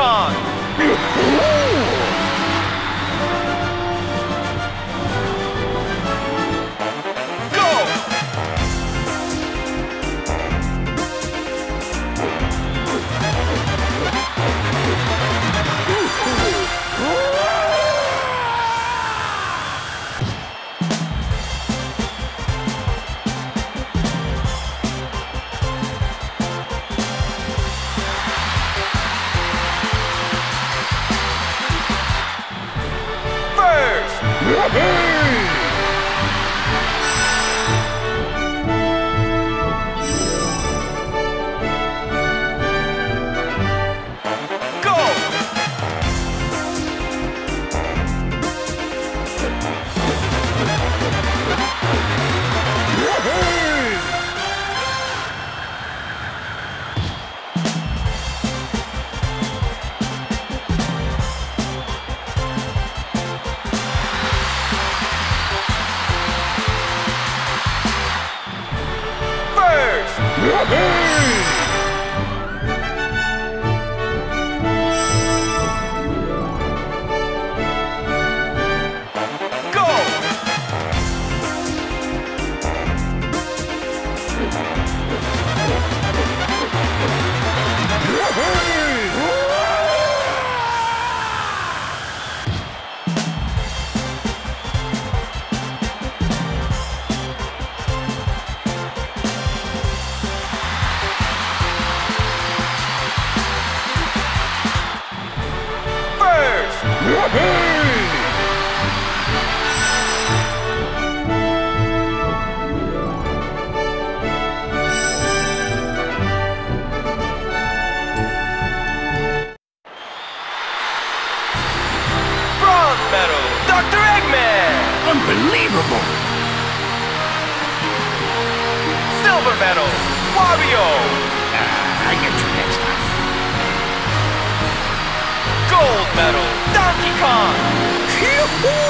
Kong! Go! Dr. Eggman! Unbelievable! Silver medal! Wario! I get you next time. Gold medal! Donkey Kong!